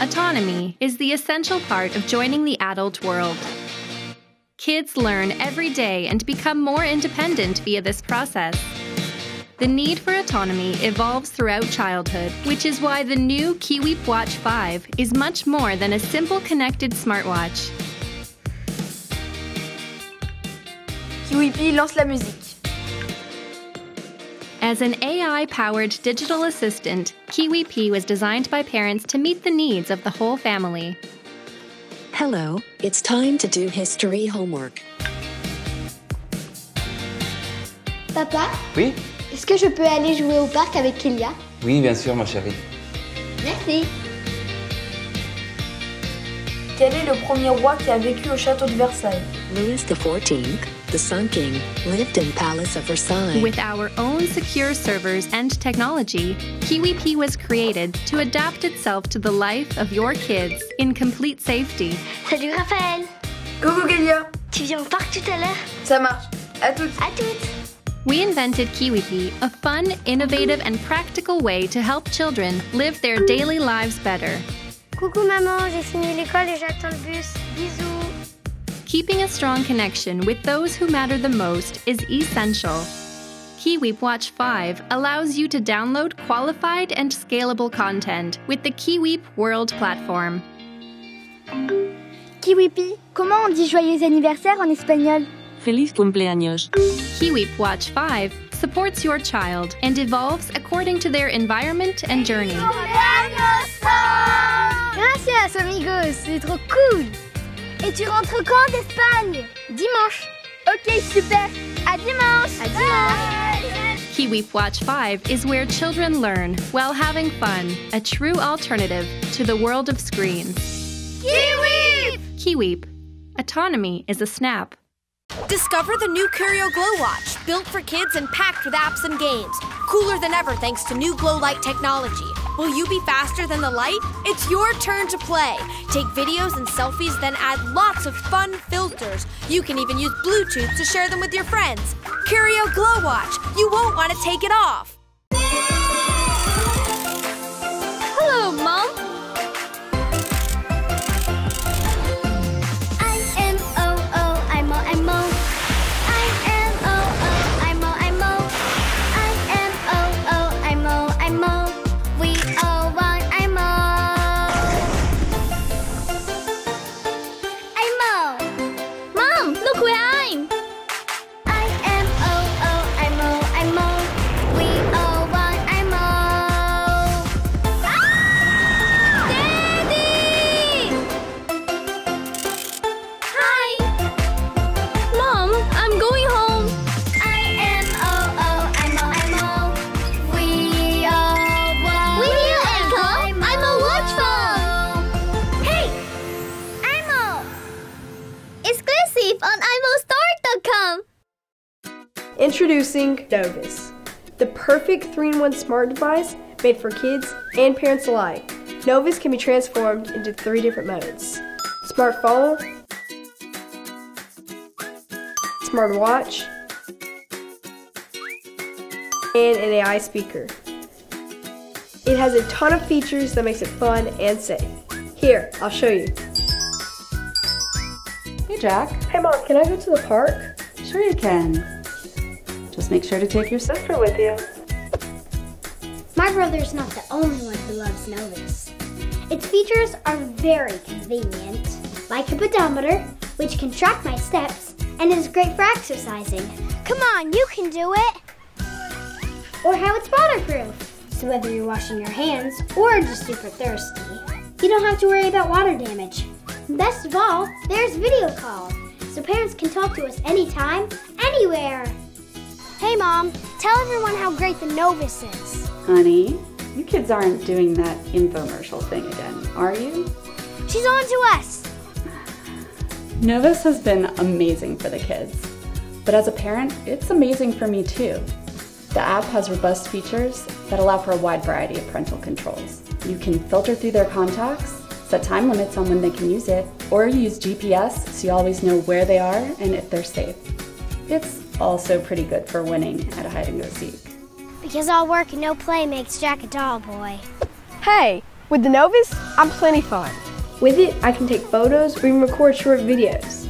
Autonomy is the essential part of joining the adult world. Kids learn every day and become more independent via this process. The need for autonomy evolves throughout childhood, which is why the new Kiwip Watch 5 is much more than a simple connected smartwatch. Kiwipi lance la musique. As an AI-powered digital assistant, Kiwipi was designed by parents to meet the needs of the whole family. Hello, it's time to do history homework. Papa? Oui? Est-ce que je peux aller jouer au parc avec Elia? Oui, bien sûr, ma chérie. Merci. Quel est le premier roi qui a vécu au château de Versailles? Louis XIV, the Sun King, lived in Palace of Versailles. With our own secure servers and technology, Kiwipi was created to adapt itself to the life of your kids in complete safety. Salut Raphaël! Coucou Galia! Tu viens au parc tout à l'heure? Ça marche! À toutes! À toutes! We invented Kiwipi, a fun, innovative, and practical way to help children live their daily lives better. Coucou maman, j'ai fini l'école et j'attends le bus. Bisous. Keeping a strong connection with those who matter the most is essential. Kiwip Watch 5 allows you to download qualified and scalable content with the Kiwip World Platform. Kiwipi, comment on dit joyeux anniversaire en espagnol? Feliz cumpleaños. Kiwip Watch 5 supports your child and evolves according to their environment and journey. Gracias, amigos, c'est trop cool. Et tu rentres quand d'Espagne? Dimanche. Ok, super. À dimanche. À dimanche. Kiwip Watch 5 is where children learn while having fun, a true alternative to the world of screens. Kiwip! Kiwip. Autonomy is a snap. Discover the new Kurio Glow Watch, built for kids and packed with apps and games. Cooler than ever thanks to new glow light technology. Will you be faster than the light? It's your turn to play. Take videos and selfies, then add lots of fun filters. You can even use Bluetooth to share them with your friends. Kurio Glow Watch, you won't want to take it off. Hello, Mom. Introducing Novus, the perfect 3-in-1 smart device made for kids and parents alike. Novus can be transformed into 3 different modes: smartphone, smartwatch, and an AI speaker. It has a ton of features that makes it fun and safe. Here, I'll show you. Hey Jack. Hey Mom, can I go to the park? Sure you can. Just make sure to take your sister with you. My brother's not the only one who loves Novus. Its features are very convenient, like a pedometer, which can track my steps and is great for exercising. Come on, you can do it! Or how it's waterproof, so whether you're washing your hands or just super thirsty, you don't have to worry about water damage. Best of all, there's video call, so parents can talk to us anytime, anywhere. Hey Mom, tell everyone how great the Novus is. Honey, you kids aren't doing that infomercial thing again, are you? She's on to us. Novus has been amazing for the kids, but as a parent, it's amazing for me too. The app has robust features that allow for a wide variety of parental controls. You can filter through their contacts, set time limits on when they can use it, or use GPS so you always know where they are and if they're safe. It's also pretty good for winning at a hide-and-go-seek. Because all work and no play makes Jack a dull boy. Hey, With the Novus, I'm plenty fine. With it, I can take photos or even record short videos.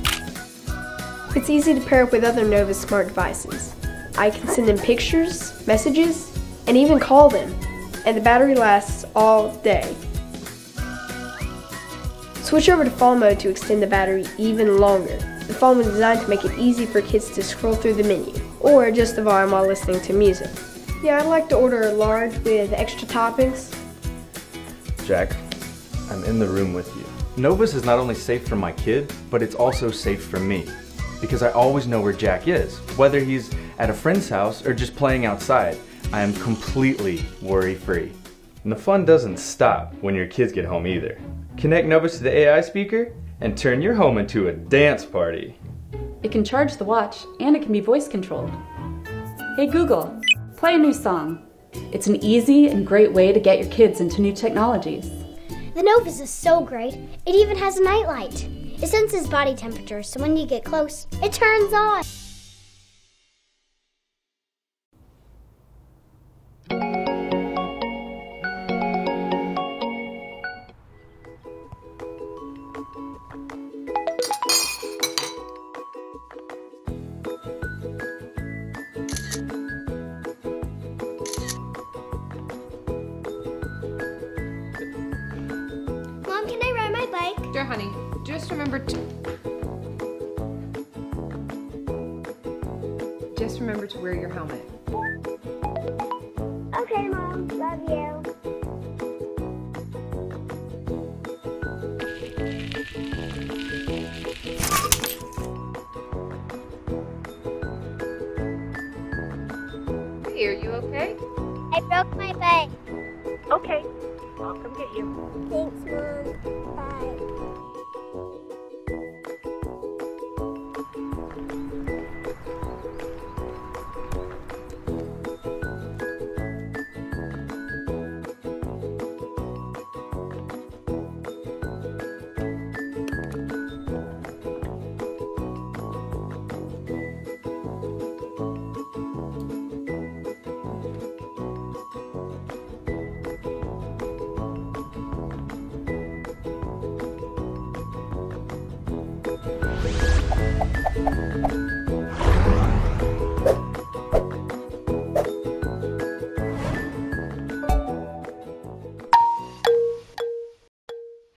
It's easy to pair up with other Novus smart devices. I can send them pictures, messages, and even call them. And the battery lasts all day. Switch over to fall mode to extend the battery even longer. The phone was designed to make it easy for kids to scroll through the menu or adjust the volume while listening to music. Yeah, I'd like to order a large with extra toppings. Jack, I'm in the room with you. Novus is not only safe for my kid, but it's also safe for me because I always know where Jack is, whether he's at a friend's house or just playing outside. I am completely worry-free. And the fun doesn't stop when your kids get home either. Connect Novus to the AI speaker and turn your home into a dance party. It can charge the watch and it can be voice controlled. Hey Google, play a new song. It's an easy and great way to get your kids into new technologies. The Novus is so great, it even has a nightlight. It senses body temperature, so when you get close, it turns on. Sure, honey. Just remember to wear your helmet. Okay, Mom. Love you. Hey, are you okay? I broke my butt. Okay. I'll come get you. Thanks, Mom. Bye.